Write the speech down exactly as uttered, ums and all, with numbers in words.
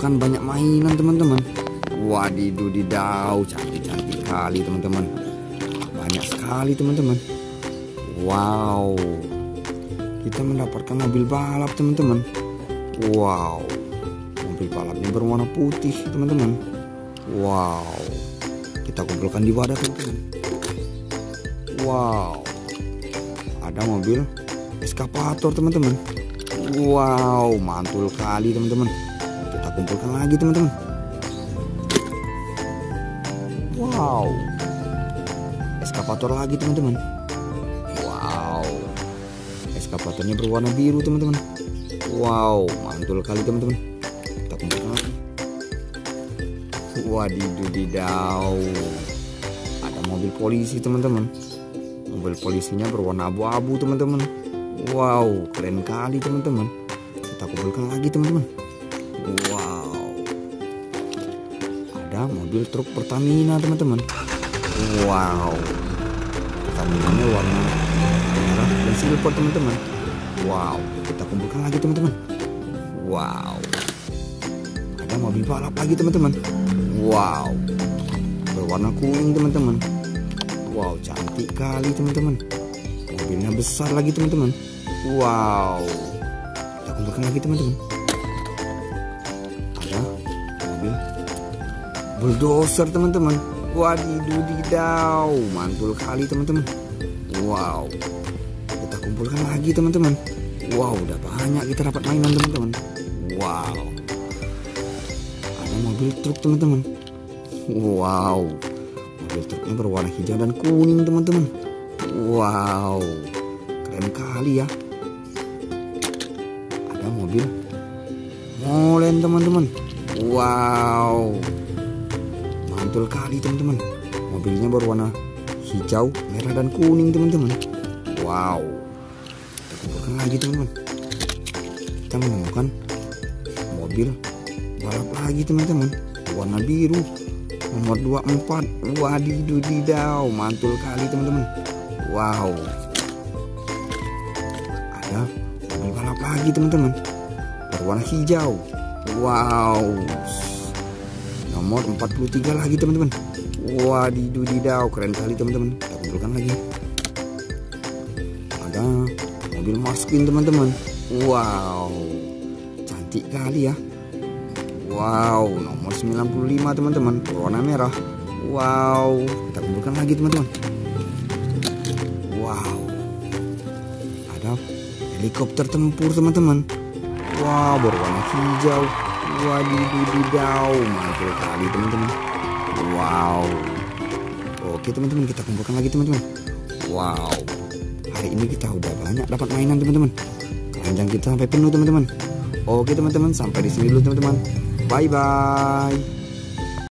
bukan banyak mainan teman-teman. Wadidudidau, cantik-cantik kali teman-teman. Banyak sekali teman-teman. Wow, kita mendapatkan mobil balap teman-teman. Wow, mobil balapnya berwarna putih teman-teman. Wow, kita kumpulkan di wadah teman-teman. Wow, ada mobil eskavator teman-teman. Wow, mantul kali teman-teman. Kita kumpulkan lagi teman-teman. Wow, eskavator lagi teman-teman. Wow, eskavatornya berwarna biru teman-teman. Wow, mantul kali teman-teman. Kita kumpulkan lagi. Wadidudidau, ada mobil polisi teman-teman. Mobil polisinya berwarna abu-abu teman-teman. Wow, keren kali teman-teman. Kita kumpulkan lagi teman-teman. Wow, ada mobil truk Pertamina teman-teman. Wow, Pertamina warna merah dan silver teman-teman. Wow, kita kumpulkan lagi teman-teman. Wow, ada mobil balap lagi teman-teman. Wow, berwarna kuning teman-teman. Wow, cantik kali teman-teman. Mobilnya besar lagi teman-teman. Wow, kita kumpulkan lagi teman-teman. Ada mobil bulldozer teman-teman. Wadidudidau, mantul kali teman-teman. Wow, kita kumpulkan lagi teman-teman. Wow, udah banyak kita dapat mainan teman-teman. Wow, ada mobil truk teman-teman. Wow, mobil truknya berwarna hijau dan kuning teman-teman. Wow, keren kali ya. Ada mobil molen teman-teman. Wow, mantul kali teman-teman. Mobilnya berwarna hijau, merah dan kuning teman-teman. Wow, kita kumpulkan lagi teman-teman. Kita menemukan mobil balap lagi teman-teman. Warna biru, nomor dua puluh empat. Wadidudidau, mantul kali teman-teman. Wow, ada mobil balap lagi teman-teman. Berwarna hijau. Wow, nomor empat puluh tiga lagi teman-teman. Wadidudidau, keren kali teman-teman. Kita kumpulkan lagi. Ada mobil Marskin teman-teman. Wow, cantik kali ya. Wow, nomor sembilan puluh lima teman-teman. Berwarna merah. Wow, kita kumpulkan lagi teman-teman. Wow, ada helikopter tempur teman-teman. Wow, berwarna hijau. Wadidudidau, mantul kali teman-teman. Wow, oke teman-teman, kita kumpulkan lagi teman-teman. Wow, hari ini kita udah banyak dapat mainan teman-teman. Keranjang kita sampai penuh teman-teman. Oke teman-teman, sampai di sini dulu teman-teman. Bye bye.